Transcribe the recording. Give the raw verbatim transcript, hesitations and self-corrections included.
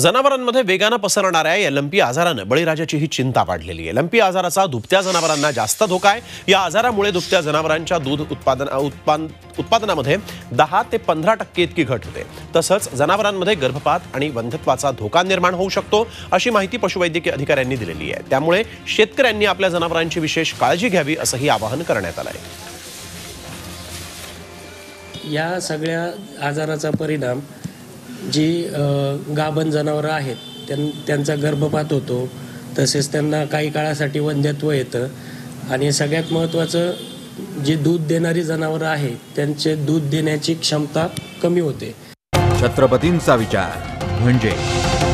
जनावरांमध्ये वेगाने पसरणाऱ्या या लंपी आजाराने बळीराजाचीही चिंता वाढलेली आहे। लंपी आजाराचा दुभत्या जनावरांना जास्त धोका आहे। या आजारामुळे दुभत्या जनावरांच्या दूध उत्पादन उत्पादन उत्पादनामध्ये दहा ते पंधरा टक्के इतकी घट होते। तसंच जनावरांमध्ये गर्भपात आणि वंध्यत्वाचा धोका निर्माण होऊ शकतो अशी माहिती पशुवैद्यकीय अधिकाऱ्यांनी दिलेली आहे। त्यामुळे शेतकऱ्यांनी आपल्या जनावरांची विशेष काळजी घ्यावी असंही आवाहन करण्यात आलं आहे। या सगळ्या आजाराचा परिणाम जी गाभण जनावरं आहेत त्यांचा गर्भपात होतो, तसेच त्यांना काही काळासाठी वंध्यत्व येतं आणि सगळ्यात महत्त्वाचं जी दूध देणारी जनावरं आहेत त्यांचे दूध देण्याची क्षमता कमी होते। छत्रपतींचा विचार म्हणजे